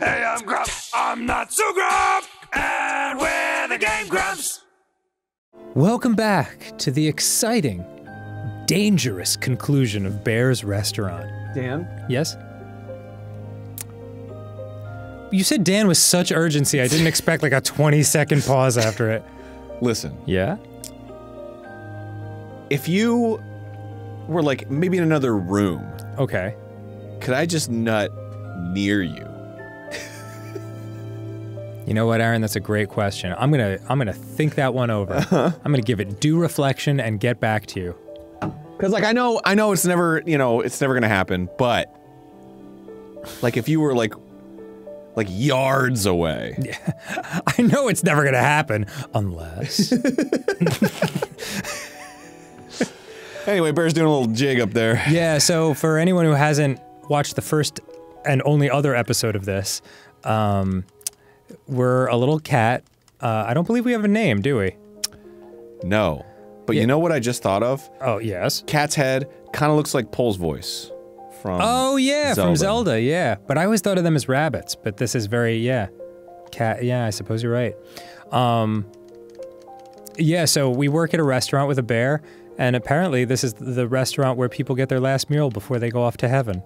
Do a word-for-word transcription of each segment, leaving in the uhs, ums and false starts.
Hey, I'm Grumps. I'm not so Grump, and we're the Game Grumps. Welcome back to the exciting, dangerous conclusion of Bear's Restaurant. Dan? Yes? You said Dan with such urgency, I didn't expect like a twenty second pause after it. Listen. Yeah? If you were like, maybe in another room. Okay. Could I just nut near you? You know what, Arin? That's a great question. I'm gonna, I'm gonna think that one over. Uh-huh. I'm gonna give it due reflection and get back to you. Cause like I know, I know it's never, you know, it's never gonna happen. But like if you were like, like yards away. Yeah, I know it's never gonna happen unless. Anyway, Bear's doing a little jig up there. Yeah. So for anyone who hasn't watched the first and only other episode of this, um. We're a little cat. Uh, I don't believe we have a name, do we? No. But yeah. You know what I just thought of? Oh, yes? Cat's head kind of looks like Pole's voice from Oh, yeah, Zelda. from Zelda, yeah. But I always thought of them as rabbits, but this is very, yeah. Cat, yeah, I suppose you're right. Um, yeah, so we work at a restaurant with a bear, and apparently this is the restaurant where people get their last meal before they go off to heaven.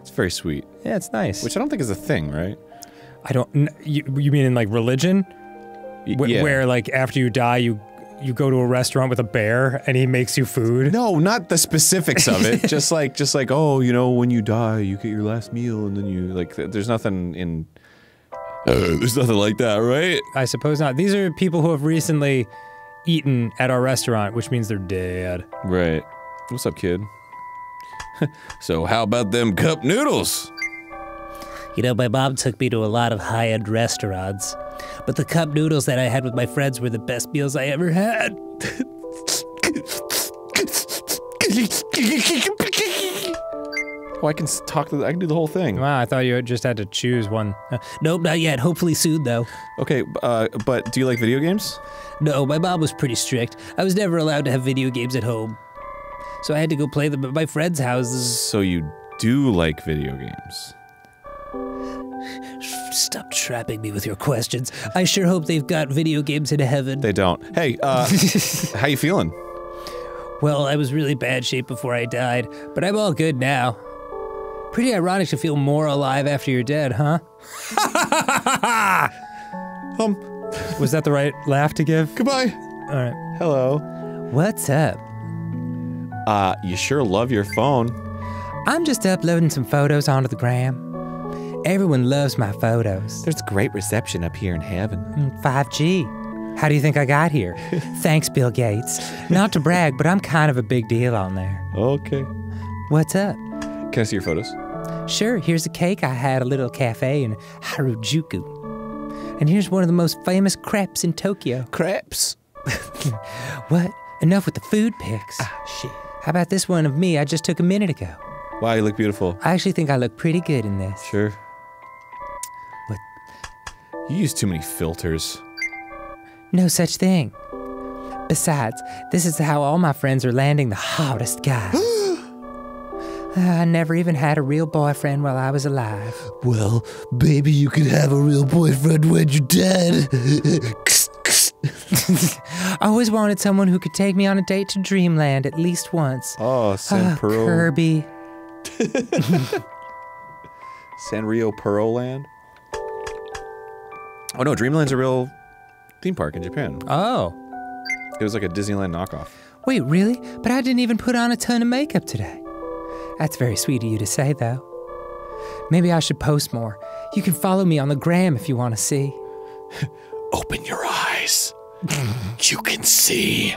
It's very sweet. Yeah, it's nice. Which I don't think is a thing, right? I don't. You, you mean in like religion, Wh yeah. where like after you die, you you go to a restaurant with a bear and he makes you food? No, not the specifics of it. Just like just like oh, you know, when you die, you get your last meal, and then you like. There's nothing in. Uh, there's nothing like that, right? I suppose not. These are people who have recently eaten at our restaurant, which means they're dead. Right. What's up, kid? So how about them cup noodles? You know, my mom took me to a lot of high-end restaurants, but the cup noodles that I had with my friends were the best meals I ever had. Oh, I can talk to the, I can do the whole thing. Wow, I thought you just had to choose one. Nope, not yet. Hopefully soon, though. Okay, uh, but do you like video games? No, my mom was pretty strict. I was never allowed to have video games at home, so I had to go play them at my friends' houses. So you do like video games? Stop trapping me with your questions. I sure hope they've got video games in heaven. They don't. Hey, uh, how you feeling? Well, I was really bad shape before I died, but I'm all good now. Pretty ironic to feel more alive after you're dead, huh? um. Was that the right laugh to give? Goodbye. All right. Hello. What's up? Uh, you sure love your phone. I'm just uploading some photos onto the gram. Everyone loves my photos. There's great reception up here in heaven. five G. How do you think I got here? Thanks, Bill Gates. Not to brag, but I'm kind of a big deal on there. Okay. What's up? Can I see your photos? Sure. Here's a cake I had at a little cafe in Harajuku. And here's one of the most famous crepes in Tokyo. Crepes? What? Enough with the food pics. Ah, shit. How about this one of me I just took a minute ago? Wow, you look beautiful. I actually think I look pretty good in this. Sure. You use too many filters. No such thing. Besides, this is how all my friends are landing the hottest guys. uh, I never even had a real boyfriend while I was alive. Well, baby, you could have a real boyfriend when you're dead. I always wanted someone who could take me on a date to Dreamland at least once. Oh, San oh, Pearl. Kirby. Sanrio Pearl Land? Oh no, Dreamland's a real theme park in Japan. Oh. It was like a Disneyland knockoff. Wait, really? But I didn't even put on a ton of makeup today. That's very sweet of you to say, though. Maybe I should post more. You can follow me on the gram if you want to see. Open your eyes. You can see.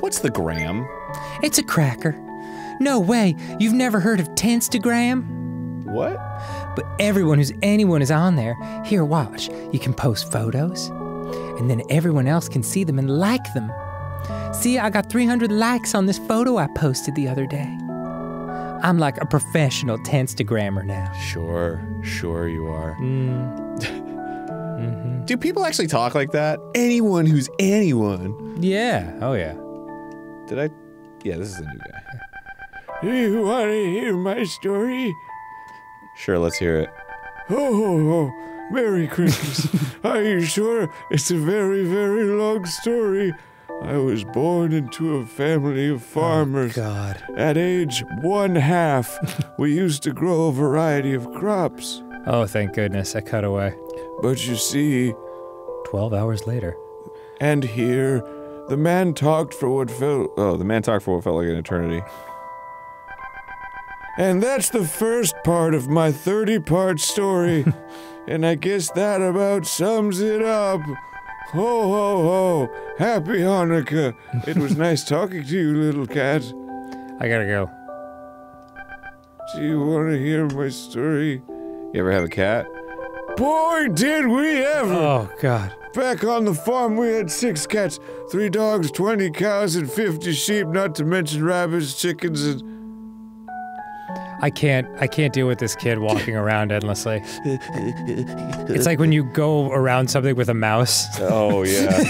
What's the gram? It's a cracker. No way. You've never heard of Tenstagram? What? But everyone who's anyone is on there. Here, watch. You can post photos, and then everyone else can see them and like them. See, I got three hundred likes on this photo I posted the other day. I'm like a professional Tenstagrammer now. Sure, sure you are. Mm. mm-hmm. Do people actually talk like that? Anyone who's anyone. Yeah, oh yeah. Did I? Yeah, this is a new guy. Do you want to hear my story? Sure, let's hear it. Oh, oh, oh, Merry Christmas. Are you sure? It's a very, very long story. I was born into a family of farmers. Oh, God. At age one half, we used to grow a variety of crops. Oh, thank goodness, I cut away. But you see... Twelve hours later. And here, the man talked for what felt... Oh, the man talked for what felt like an eternity. And that's the first part of my thirty-part story. And I guess that about sums it up. Ho, ho, ho. Happy Hanukkah. It was nice talking to you, little cat. I gotta go. Do you want to hear my story? You ever have a cat? Boy, did we ever! Oh, God. Back on the farm, we had six cats, three dogs, twenty cows, and fifty sheep, not to mention rabbits, chickens, and... I can't, I can't deal with this kid walking around endlessly. It's like when you go around something with a mouse. Oh, yeah.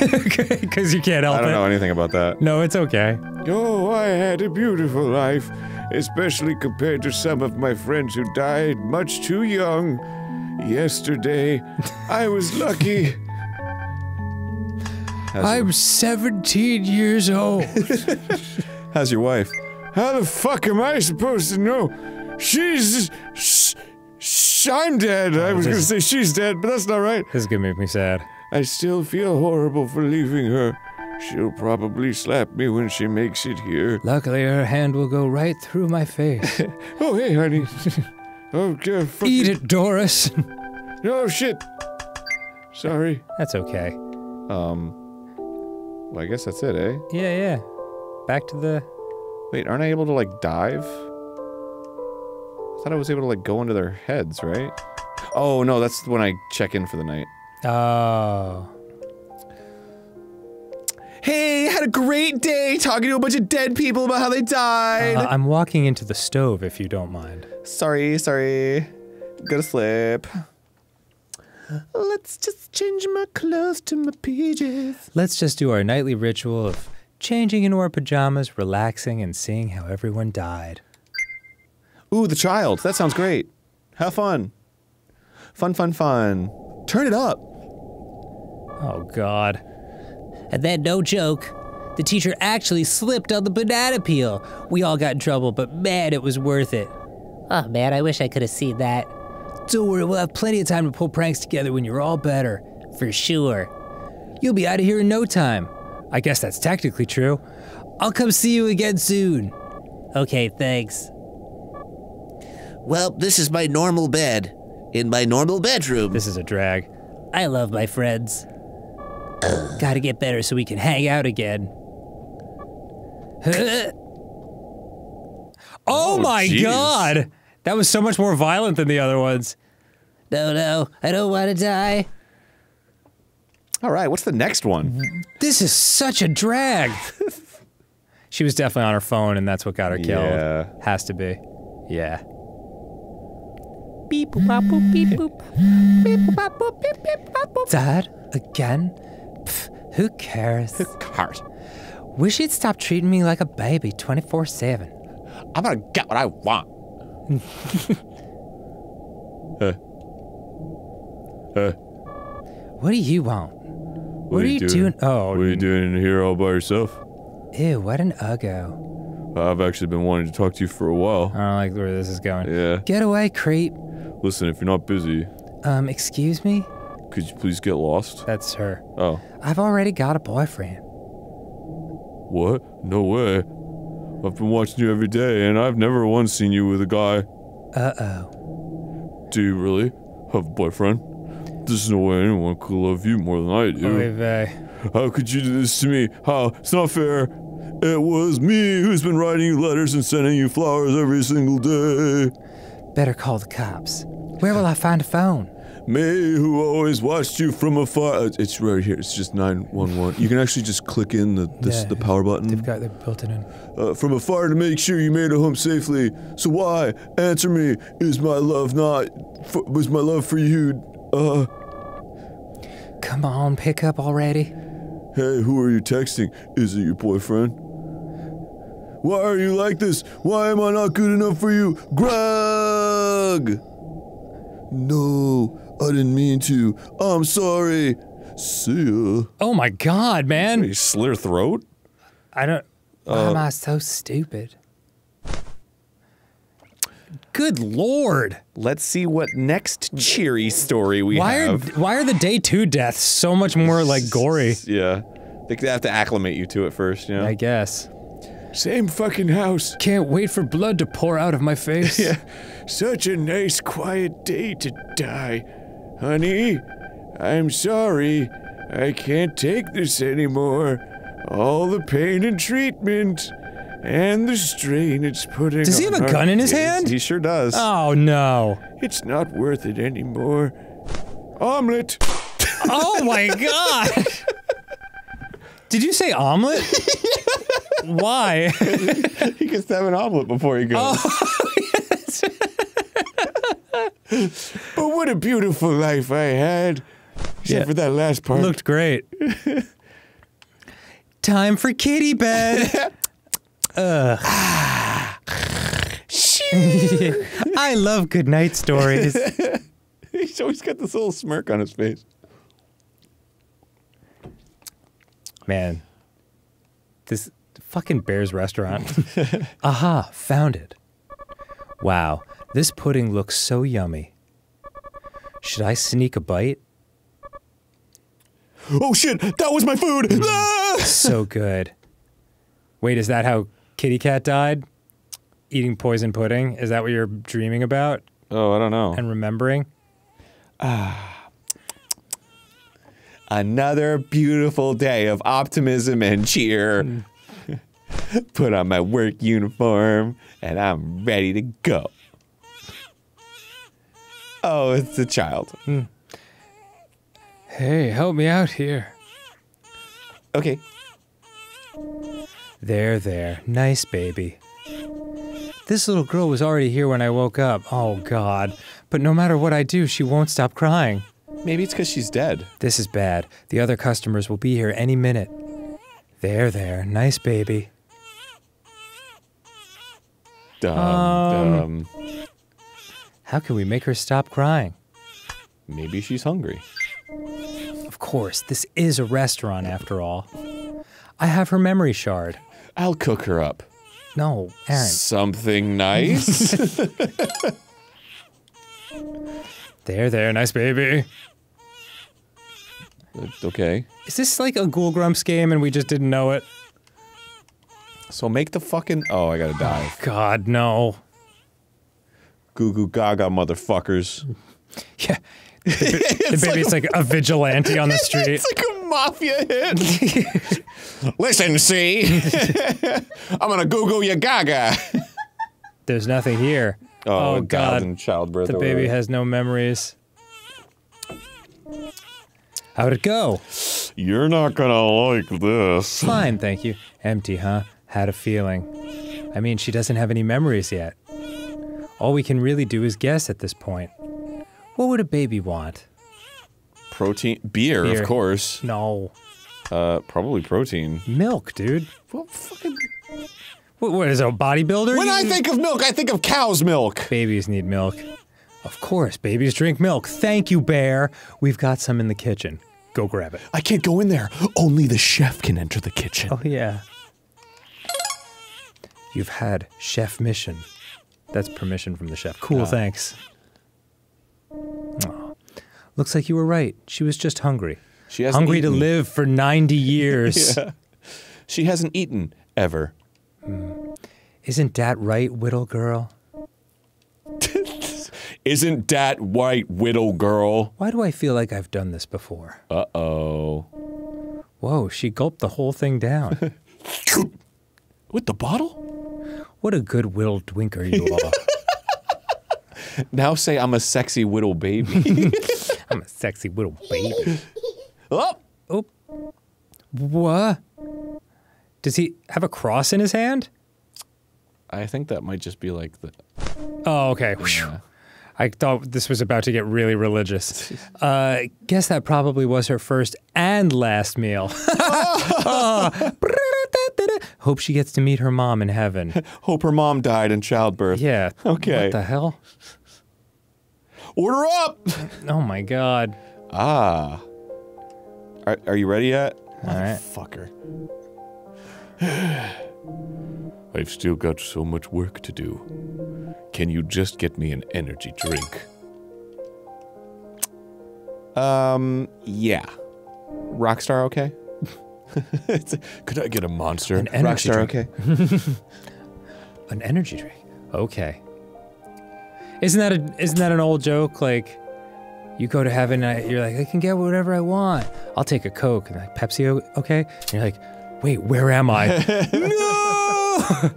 Because you can't help it. I don't know it. anything about that. No, it's okay. Oh, I had a beautiful life, especially compared to some of my friends who died much too young. Yesterday, I was lucky. How's I'm your... seventeen years old. How's your wife? How the fuck am I supposed to know? She's... Sh sh I'm dead. Oh, I was gonna say she's dead, but that's not right. This is gonna make me sad. I still feel horrible for leaving her. She'll probably slap me when she makes it here. Luckily, her hand will go right through my face. Oh, hey, honey. Oh, uh, eat it, Doris. No, shit. Sorry. That's okay. Um... Well, I guess that's it, eh? Yeah, yeah. Back to the... Wait, aren't I able to, like, dive? I thought I was able to, like, go into their heads, right? Oh, no, that's when I check in for the night. Oh. Hey, had a great day talking to a bunch of dead people about how they died! Uh, I'm walking into the stove, if you don't mind. Sorry, sorry. Go to sleep. Let's just change my clothes to my P Js. Let's just do our nightly ritual of changing into our pajamas, relaxing, and seeing how everyone died. Ooh, the child! That sounds great! Have fun! Fun, fun, fun. Turn it up! Oh, God. And then, no joke, the teacher actually slipped on the banana peel! We all got in trouble, but man, it was worth it. Oh, man, I wish I could have seen that. Don't worry, we'll have plenty of time to pull pranks together when you're all better. For sure. You'll be out of here in no time. I guess that's technically true. I'll come see you again soon. Okay, thanks. Well, this is my normal bed. In my normal bedroom. This is a drag. I love my friends. Gotta get better so we can hang out again. Oh, oh my geez. God! That was so much more violent than the other ones. No, no, I don't want to die. Alright, what's the next one? This is such a drag! She was definitely on her phone and that's what got her killed. Yeah. Has to be. Yeah. Beep, boop, boop, beep, boop. Beep, boop, boop, beep, beep, boop. Dad? Again? Pff, who cares? Who cares? Wish he'd stop treating me like a baby twenty-four seven. I'm gonna get what I want. Huh. Huh. What do you want? What, what are you doing? doing? Oh, what are you doing in here all by yourself? Ew, what an uggo. I've actually been wanting to talk to you for a while. I don't like where this is going. Yeah. Get away, creep. Listen, if you're not busy. Um, excuse me? Could you please get lost? That's her. Oh. I've already got a boyfriend. What? No way. I've been watching you every day, and I've never once seen you with a guy. Uh-oh. Do you really have a boyfriend? There's no way anyone could love you more than I do. Oy vey. How could you do this to me? How? It's not fair. It was me who's been writing you letters and sending you flowers every single day. Better call the cops. Where will I find a phone? Me, who always watched you from afar. It's right here. It's just nine one one. You can actually just click in the this, yeah, the power button. They've got it built in. Uh, from afar to make sure you made it home safely. So why answer me? Is my love not? For, was my love for you? Uh. Come on, pick up already. Hey, who are you texting? Is it your boyfriend? Why are you like this? Why am I not good enough for you, Greg? No, I didn't mean to. I'm sorry. See ya. Oh my god, man. Did you slit her throat? I don't... Uh, why am I so stupid? Good lord. Let's see what next cheery story we why have. Are, why are the day two deaths so much more, like, gory? Yeah. They have to acclimate you to it first, you know? I guess. Same fucking house. Can't wait for blood to pour out of my face. Yeah. Such a nice quiet day to die. Honey, I'm sorry. I can't take this anymore. All the pain and treatment. And the strain it's putting on. Does he have a gun in his hand? He sure does. Oh no. It's not worth it anymore. Omelet! Oh my god! Did you say omelet? Why? He gets to have an omelet before he goes. Oh, yes. But what a beautiful life I had. Except yeah. for that last part. Looked great. Time for kitty bed. Ugh. I love goodnight stories. He's always got this little smirk on his face. Man. This fucking Bear's Restaurant. Aha, found it. Wow, this pudding looks so yummy. Should I sneak a bite? Oh shit, that was my food! Mm. Ah! So good. Wait, is that how Kitty Cat died? Eating poison pudding? Is that what you're dreaming about? Oh, I don't know. And remembering? Ah. Another beautiful day of optimism and cheer. Put on my work uniform, and I'm ready to go. Oh, it's the child. Mm. Hey, help me out here. Okay. There, there. Nice baby. This little girl was already here when I woke up. Oh, God. But no matter what I do, she won't stop crying. Maybe it's because she's dead. This is bad. The other customers will be here any minute. There, there. Nice baby. Dumb, um, dumb. How can we make her stop crying? Maybe she's hungry. Of course. This is a restaurant, after all. I have her memory shard. I'll cook her up. No, Arin. Something nice? There, there, nice baby. Okay. Is this like a Game Grumps game and we just didn't know it? So make the fucking- oh, I gotta die. Oh, God, no. Goo goo gaga, motherfuckers. Yeah. The, the baby's like, it's like a vigilante on the street. It's like a mafia hit. Listen, see, I'm gonna goo-goo ya gaga. There's nothing here. Oh, oh God! In childbirth, the baby has no memories. How'd it go? You're not gonna like this. Fine, thank you. Empty, huh? Had a feeling. I mean, she doesn't have any memories yet. All we can really do is guess at this point. What would a baby want? Protein? Beer, beer. Of course. No. Uh, probably protein. Milk, dude. What fucking... What, what is it, a bodybuilder? When I think of milk, I think of cow's milk! Babies need milk. Of course, babies drink milk. Thank you, Bear! We've got some in the kitchen. Go grab it. I can't go in there. Only the chef can enter the kitchen. Oh, yeah. You've had chef mission. That's permission from the chef. Cool, uh, thanks. Oh. Looks like you were right. She was just hungry. She hasn't hungry eaten. To live for ninety years. Yeah. She hasn't eaten ever. Mm. Isn't that right, Whittle Girl? Isn't that right, Whittle Girl? Why do I feel like I've done this before? Uh-oh. Whoa, she gulped the whole thing down. With the bottle? What a good Whittle Dwinker you are. Now say I'm a sexy whittle baby. I'm a sexy whittle baby. Oh! Oh. What? Does he have a cross in his hand? I think that might just be like the... Oh, okay. Yeah. I thought this was about to get really religious. Uh, guess that probably was her first and last meal. Oh. Hope she gets to meet her mom in heaven. Hope her mom died in childbirth. Yeah. Okay. What the hell? Order up! Oh my god. Ah. Are, are you ready yet? Alright. Fucker. I've still got so much work to do. Can you just get me an energy drink? Um, yeah. Rockstar, okay? Could I get a monster? An energy Rockstar, drink. okay. An energy drink, okay. Isn't that a, isn't that an old joke? Like, you go to heaven and you're like, I can get whatever I want. I'll take a Coke, and like, Pepsi, okay? And you're like, wait, where am I? No!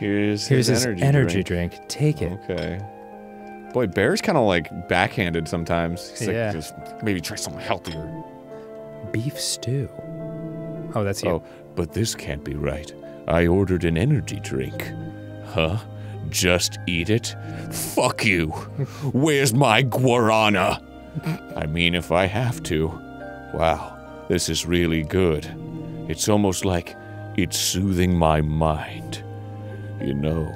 Here's, Here's his energy, energy drink. drink. Take it. Okay. Boy, Bear's kind of like backhanded sometimes. He's yeah. like, just maybe try something healthier. Beef stew. Oh, that's you. Oh, but this can't be right. I ordered an energy drink. Huh? Just eat it? Fuck you. Where's my guarana? I mean, if I have to. Wow. This is really good. It's almost like it's soothing my mind. You know,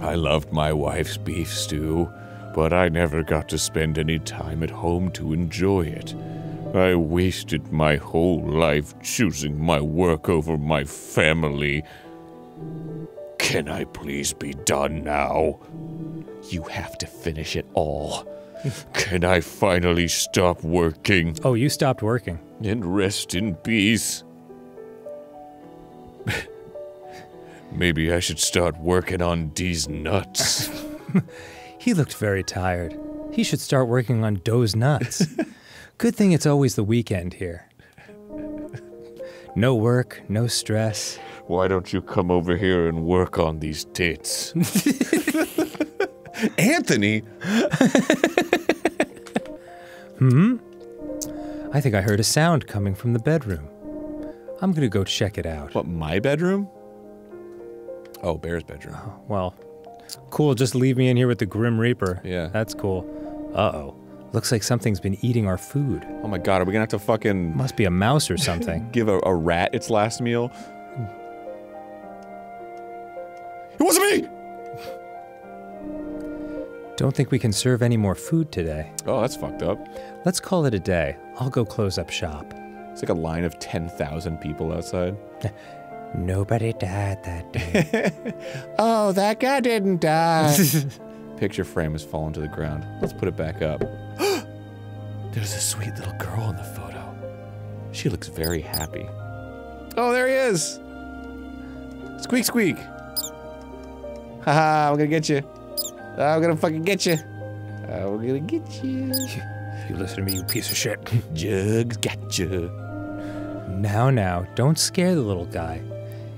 I loved my wife's beef stew, but I never got to spend any time at home to enjoy it. I wasted my whole life choosing my work over my family. Can I please be done now? You have to finish it all. Can I finally stop working? Oh, you stopped working. And rest in peace. Maybe I should start working on these nuts. He looked very tired. He should start working on those nuts. Good thing it's always the weekend here. No work, no stress. Why don't you come over here and work on these tits? Anthony? Hmm? I think I heard a sound coming from the bedroom. I'm gonna go check it out. What, my bedroom? Oh, Bear's bedroom. Oh, well, cool, just leave me in here with the Grim Reaper. Yeah. That's cool. Uh-oh. Looks like something's been eating our food. Oh my god, are we gonna have to fucking... Must be a mouse or something. Give a, a rat its last meal? It wasn't me! Don't think we can serve any more food today. Oh, that's fucked up. Let's call it a day. I'll go close up shop. It's like a line of ten thousand people outside. Nobody died that day. Oh, that guy didn't die. Picture frame has fallen to the ground. Let's put it back up. There's a sweet little girl in the photo. She looks very happy. Oh, there he is! Squeak, squeak! Haha, I'm gonna get you. I'm gonna fucking get you. I'm gonna get you. You listen to me, you piece of shit. Jugs got you. Now, now, don't scare the little guy.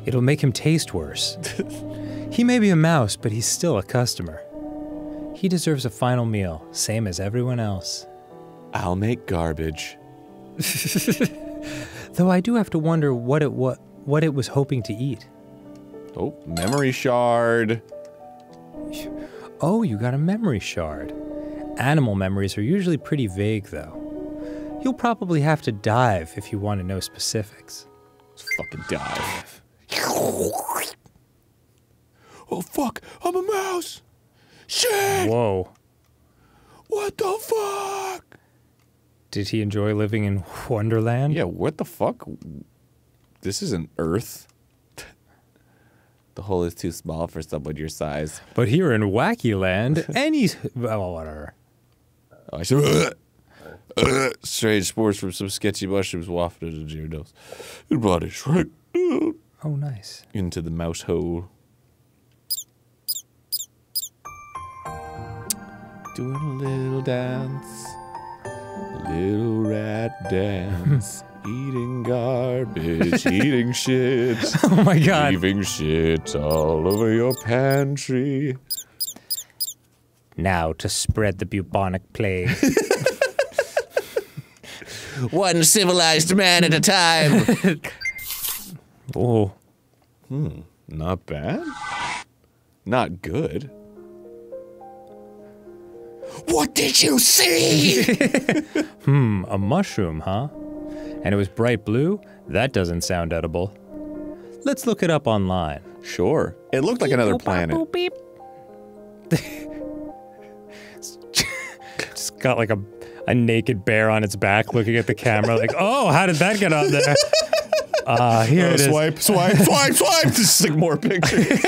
It'll make him taste worse. He may be a mouse, but he's still a customer. He deserves a final meal, same as everyone else. I'll make garbage. Though I do have to wonder what it what what it was hoping to eat. Oh, memory shard. Oh, you got a memory shard. Animal memories are usually pretty vague, though. You'll probably have to dive if you want to know specifics. Let's fucking dive. Oh, fuck! I'm a mouse! Shit! Whoa. What the fuck? Did he enjoy living in Wonderland? Yeah, what the fuck? This isn't Earth. The hole is too small for someone your size. But here in Wackyland, any well, whatever. I said, strange spores from some sketchy mushrooms wafted into your nose. Your body shrank. Oh, nice. Into the mouse hole. Doing a little dance, a little rat dance. Eating garbage, eating shit. Oh my god. Leaving shit all over your pantry. Now to spread the bubonic plague. One civilized man at a time. Oh. Hmm. Not bad. Not good. What did you see? Hmm. A mushroom, huh? And it was bright blue? That doesn't sound edible. Let's look it up online. Sure. It looked like another planet. Beep. just got like a, a naked bear on its back looking at the camera like, oh, how did that get on there? Uh, here oh, it swipe, is. Swipe, swipe, swipe, swipe! Just like more pictures.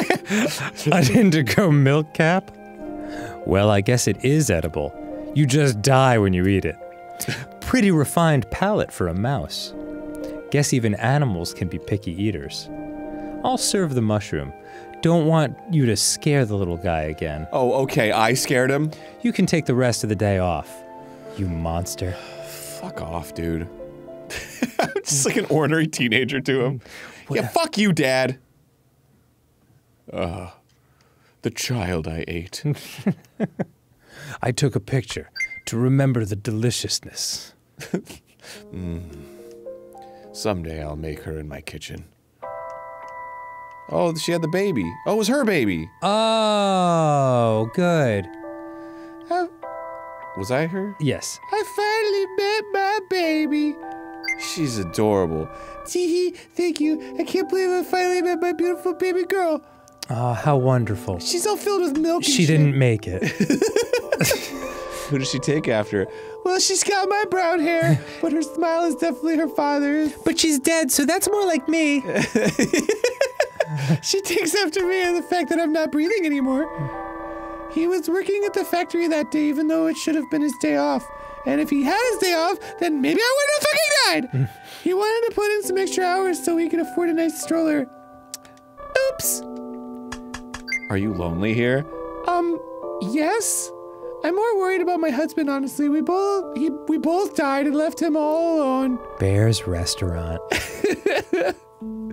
An indigo milk cap? Well, I guess it is edible. You just die when you eat it. Pretty refined palate for a mouse. Guess even animals can be picky eaters. I'll serve the mushroom. Don't want you to scare the little guy again. Oh, okay, I scared him? You can take the rest of the day off. You monster. Fuck off, dude. I'm just like an ornery teenager to him. What yeah, fuck you, Dad. Ugh. The child I ate. I took a picture to remember the deliciousness. mm. Someday I'll make her in my kitchen. Oh, she had the baby. Oh, it was her baby. Oh, good. Uh, was I her? Yes. I finally met my baby. She's adorable. Teehee, thank you. I can't believe I finally met my beautiful baby girl. Oh, how wonderful. She's all filled with milk. She didn't make it. Who does she take after? Well, she's got my brown hair, but her smile is definitely her father's. But she's dead, so that's more like me. She takes after me and the fact that I'm not breathing anymore. He was working at the factory that day, even though it should have been his day off. And if he had his day off, then maybe I wouldn't have fucking died! He wanted to put in some extra hours so he could afford a nice stroller. Oops! Are you lonely here? Um, yes. I'm more worried about my husband, honestly. We both he, we both died and left him all alone. Bear's Restaurant.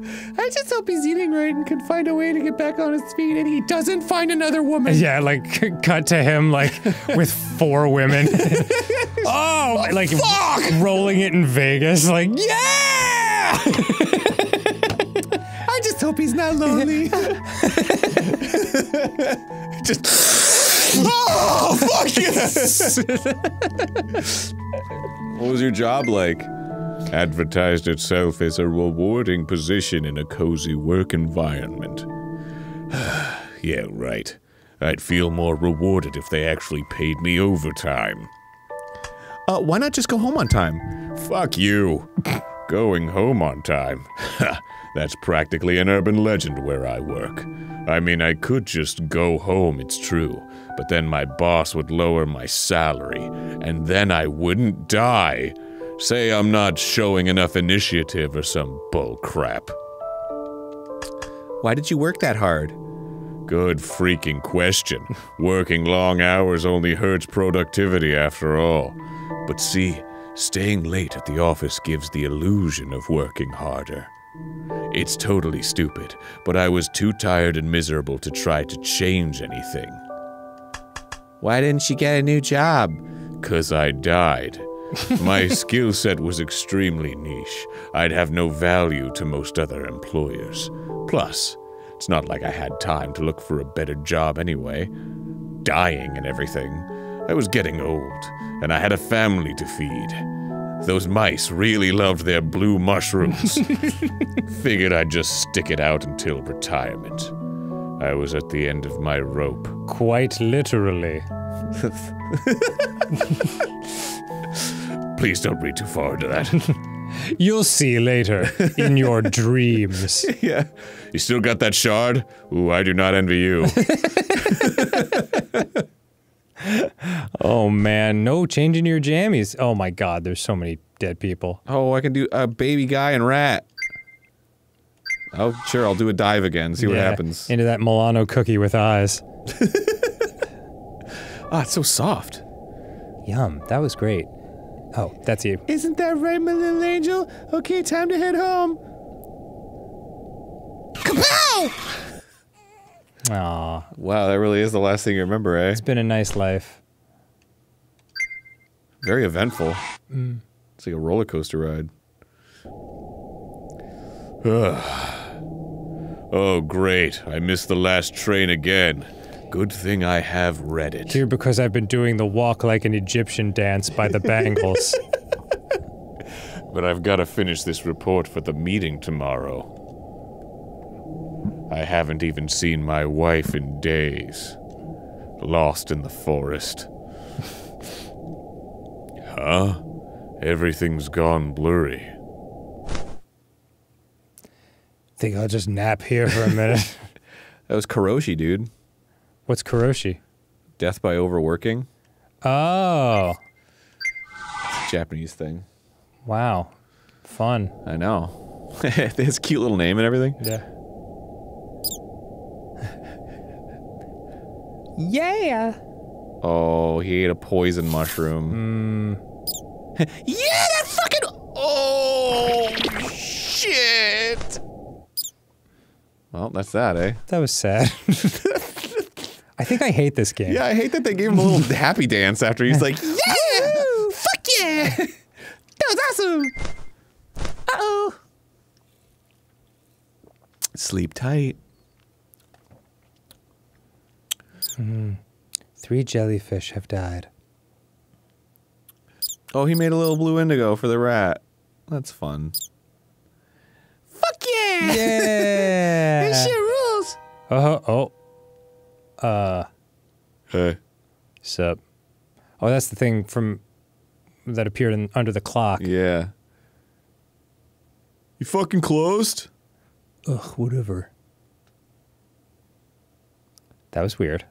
I just hope he's eating right and can find a way to get back on his feet and he doesn't find another woman. Yeah, like, cut to him, like, with four women. oh, oh, like, fuck! Rolling it in Vegas, like, yeah! I just hope he's not lonely. just... oh, fuck yes! What was your job like? Advertised itself as a rewarding position in a cozy work environment. Yeah, right. I'd feel more rewarded if they actually paid me overtime. Uh, why not just go home on time? Fuck you. Going home on time? That's practically an urban legend where I work. I mean, I could just go home, it's true, but then my boss would lower my salary, and then I wouldn't die. Say I'm not showing enough initiative or some bull crap. Why did you work that hard? Good freaking question. Working long hours only hurts productivity after all. But see, staying late at the office gives the illusion of working harder. It's totally stupid, but I was too tired and miserable to try to change anything. Why didn't you get a new job? 'Cause I died. My skill set was extremely niche. I'd have no value to most other employers. Plus, it's not like I had time to look for a better job anyway. Dying and everything. I was getting old, and I had a family to feed. Those mice really loved their blue mushrooms. Figured I'd just stick it out until retirement. I was at the end of my rope. Quite literally. Please don't read too far into that. You'll see later, in your dreams. Yeah. You still got that shard? Ooh, I do not envy you. Oh, man. No changing your jammies. Oh, my God. There's so many dead people. Oh, I can do a baby guy and rat. Oh, sure. I'll do a dive again. See yeah, what happens. Into that Milano cookie with eyes. Ah, it's so soft. Yum. That was great. Oh, that's you. Isn't that right, my little angel? Okay, time to head home. Kapow! Aw. Wow, that really is the last thing you remember, eh? It's been a nice life. Very eventful. Mm. It's like a roller coaster ride. Oh, great. I missed the last train again. Good thing I have read it. Here because I've been doing the walk like an Egyptian dance by the Bangles. But I've got to finish this report for the meeting tomorrow. I haven't even seen my wife in days. Lost in the forest. Huh? Everything's gone blurry. Think I'll just nap here for a minute. That was Karoshi, dude. What's Karoshi? Death by overworking. Oh. It's a Japanese thing. Wow. Fun. I know. They has a cute little name and everything. Yeah. Yeah. Oh, he ate a poison mushroom. Mm. Yeah, that fucking. Oh, shit. Well, that's that, eh? That was sad. I think I hate this game. Yeah, I hate that they gave him a little happy dance after he's like, yeah! Fuck yeah! That was awesome! Uh-oh. Sleep tight. Mm. Three jellyfish have died. Oh, he made a little blue indigo for the rat. That's fun. Fuck yeah! Yeah! This shit rules! Uh-huh, oh. Uh, hey. Sup? Oh, that's the thing from that appeared in Under the Clock. Yeah. You fucking closed? Ugh, whatever. That was weird.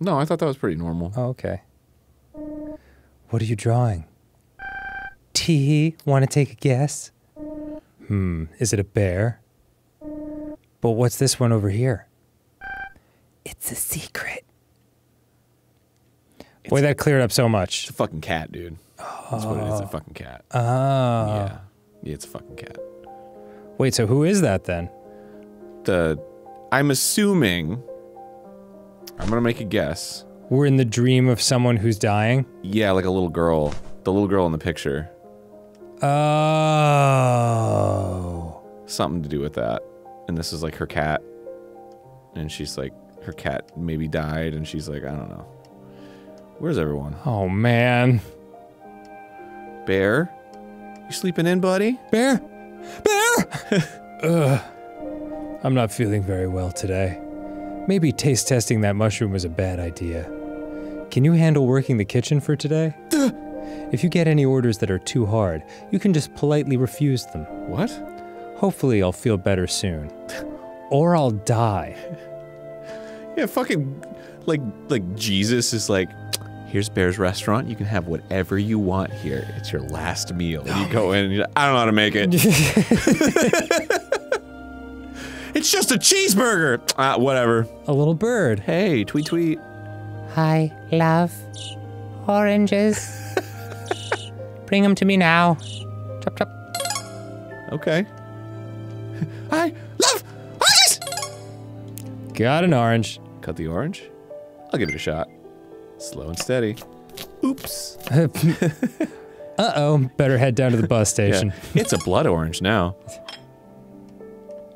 No, I thought that was pretty normal. Oh, okay. What are you drawing? Tee, wanna take a guess? Hmm, is it a bear? But what's this one over here? It's a secret. It's Boy, that cleared up so much. It's a fucking cat, dude. Oh. That's what it is, a fucking cat. Oh. Yeah. Yeah, it's a fucking cat. Wait, so who is that then? The... I'm assuming... I'm gonna make a guess. We're in the dream of someone who's dying? Yeah, like a little girl. The little girl in the picture. Oh. Something to do with that. And this is like her cat. And she's like... Her cat maybe died, and she's like, I don't know. Where's everyone? Oh, man. Bear? You sleeping in, buddy? Bear? Bear! Ugh. I'm not feeling very well today. Maybe taste testing that mushroom was a bad idea. Can you handle working the kitchen for today? Duh. If you get any orders that are too hard, you can just politely refuse them. What? Hopefully I'll feel better soon. Or I'll die. Yeah, fucking, like, like Jesus is like, here's Bear's Restaurant, you can have whatever you want here, it's your last meal. You go in and you're like, I don't know how to make it. It's just a cheeseburger! Ah, whatever. A little bird. Hey, tweet tweet. Hi, love. Oranges. Bring them to me now. Chop chop. Okay. Hi, love! Oranges! Got an orange. Cut the orange. I'll give it a shot. Slow and steady. Oops. Uh-oh. Better head down to the bus station. Yeah. It's a blood orange now.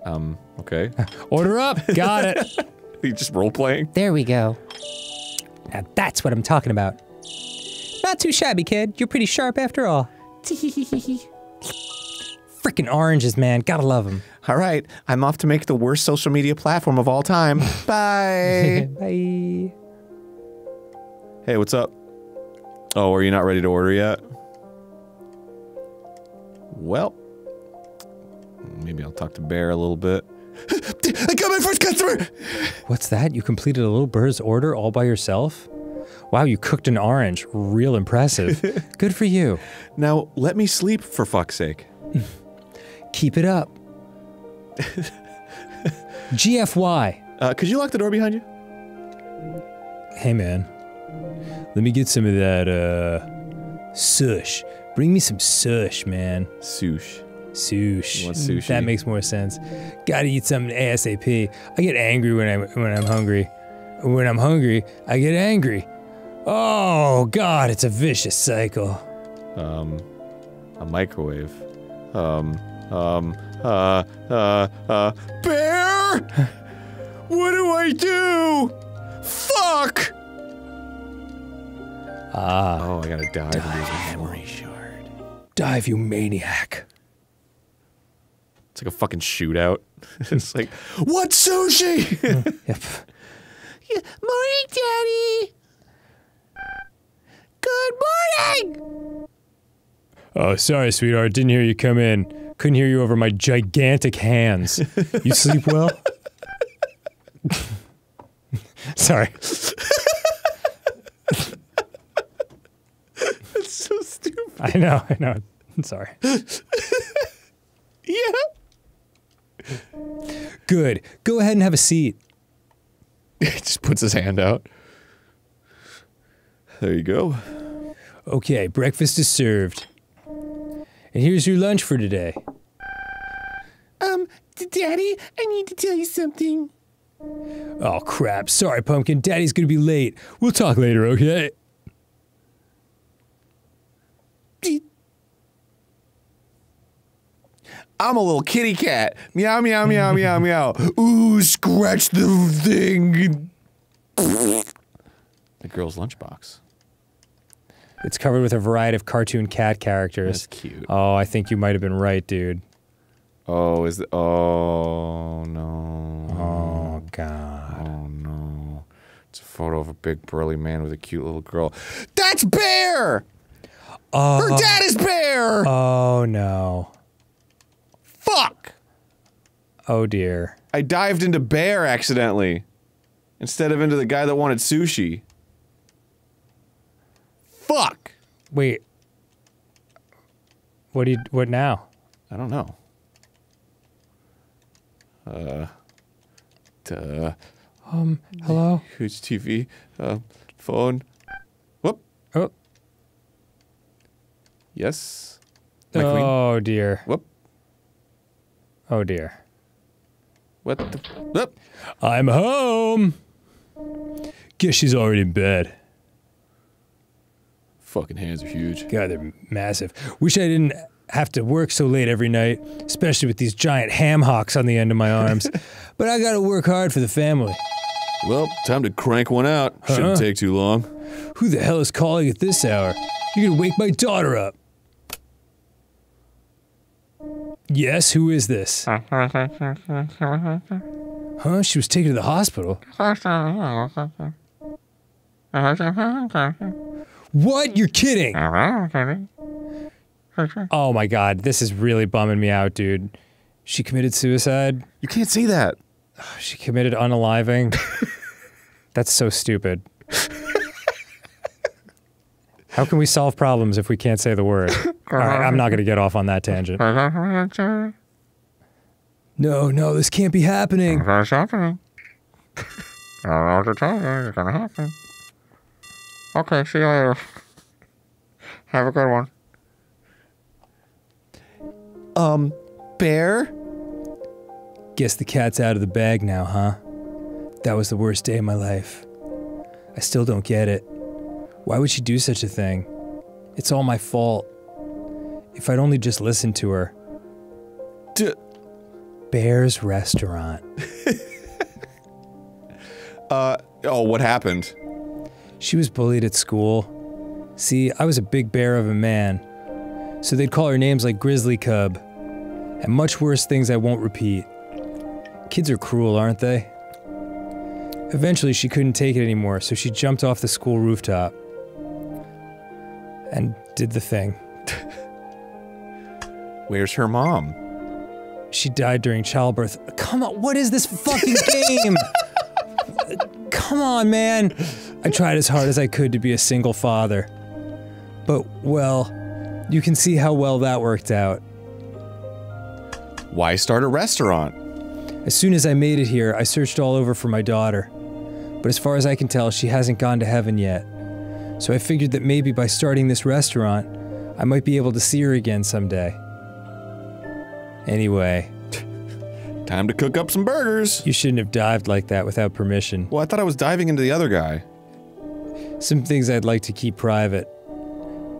Um, okay. Order up! Got it! You just role-playing? There we go. Now that's what I'm talking about. Not too shabby, kid. You're pretty sharp after all. Frickin' oranges, man. Gotta love them. Alright, I'm off to make the worst social media platform of all time. Bye! Bye! Hey, what's up? Oh, are you not ready to order yet? Well... Maybe I'll talk to Bear a little bit. I got my first customer! What's that? You completed a little bird's order all by yourself? Wow, you cooked an orange. Real impressive. Good for you. Now, let me sleep, for fuck's sake. Keep it up. G F Y. Uh, could you lock the door behind you? Hey, man. Let me get some of that, uh... sush. Bring me some sush, man. Sush. Sush. Sushi. That makes more sense. Gotta eat something ASAP. I get angry when I'm when I'm hungry. When I'm hungry, I get angry. Oh God, it's a vicious cycle. Um, a microwave. Um, um, uh, uh, uh. Bear! What do I do? Fuck! Ah. Oh, I gotta dive. Dive, memory shard. Dive, you maniac. It's like a fucking shootout. It's like, what sushi? uh, yep. Yeah, morning, Daddy. Good doing? Oh, sorry, sweetheart. Didn't hear you come in. Couldn't hear you over my gigantic hands. You sleep well? Sorry. That's so stupid. I know, I know. I'm sorry. Yeah. Good. Go ahead and have a seat. He just puts his hand out. There you go. Okay, breakfast is served. And here's your lunch for today. Um, Daddy, I need to tell you something. Oh, crap. Sorry, Pumpkin. Daddy's gonna be late. We'll talk later, okay? I'm a little kitty cat. Meow, meow, meow, meow, meow. Ooh, scratch the thing. The girl's lunchbox. It's covered with a variety of cartoon cat characters. That's cute. Oh, I think you might have been right, dude. Oh, is the- oh, no. Oh, God. Oh, no. It's a photo of a big burly man with a cute little girl. That's Bear! Uh, Her dad is Bear! Oh, no. Fuck! Oh, dear. I dived into Bear accidentally. Instead of into the guy that wanted sushi. Fuck! Wait. What do you- what now? I don't know. Uh... Duh. Um, hello? Who's T V? Uh, phone? Whoop! Oh. Yes? My queen? Oh, dear. Whoop. Oh, dear. What the- whoop! I'm home! Guess she's already in bed. Fucking hands are huge. God, they're massive. Wish I didn't have to work so late every night, especially with these giant ham hocks on the end of my arms. But I gotta work hard for the family. Well, time to crank one out. Huh? Shouldn't take too long. Who the hell is calling at this hour? You're gonna wake my daughter up. Yes, who is this? Huh? She was taken to the hospital. What? You're kidding! Oh my god, this is really bumming me out, dude. She committed suicide? You can't say that! She committed unaliving? That's so stupid. How can we solve problems if we can't say the word? Alright, I'm not gonna get off on that tangent. No, no, this can't be happening! It's happening. I don't know what to tell you, it's gonna happen. Okay, see you later. Have a good one. Um, Bear? Guess the cat's out of the bag now, huh? That was the worst day of my life. I still don't get it. Why would she do such a thing? It's all my fault. If I'd only just listened to her. D- Bear's Restaurant. uh, oh, what happened? She was bullied at school. See, I was a big bear of a man, so they'd call her names like Grizzly Cub, and much worse things I won't repeat. Kids are cruel, aren't they? Eventually she couldn't take it anymore, so she jumped off the school rooftop. And did the thing. Where's her mom? She died during childbirth. Come on, what is this fucking game? Come on, man! I tried as hard as I could to be a single father. But, well, you can see how well that worked out. Why start a restaurant? As soon as I made it here, I searched all over for my daughter. But as far as I can tell, she hasn't gone to heaven yet. So I figured that maybe by starting this restaurant, I might be able to see her again someday. Anyway... Time to cook up some burgers! You shouldn't have dived like that without permission. Well, I thought I was diving into the other guy. Some things I'd like to keep private.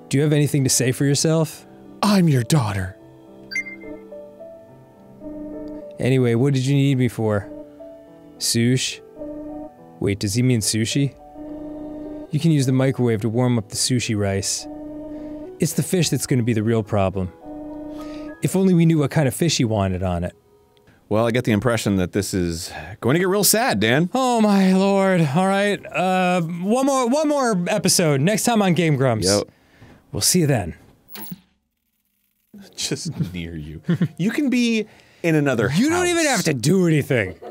Do you have anything to say for yourself? I'm your daughter. Anyway, what did you need me for? Sushi? Wait, does he mean sushi? You can use the microwave to warm up the sushi rice. It's the fish that's going to be the real problem. If only we knew what kind of fish he wanted on it. Well, I get the impression that this is going to get real sad, Dan. Oh my lord. Alright, uh, one more- one more episode, next time on Game Grumps. Yep. We'll see you then. Just near you. You can be in another house. You don't even have to do anything.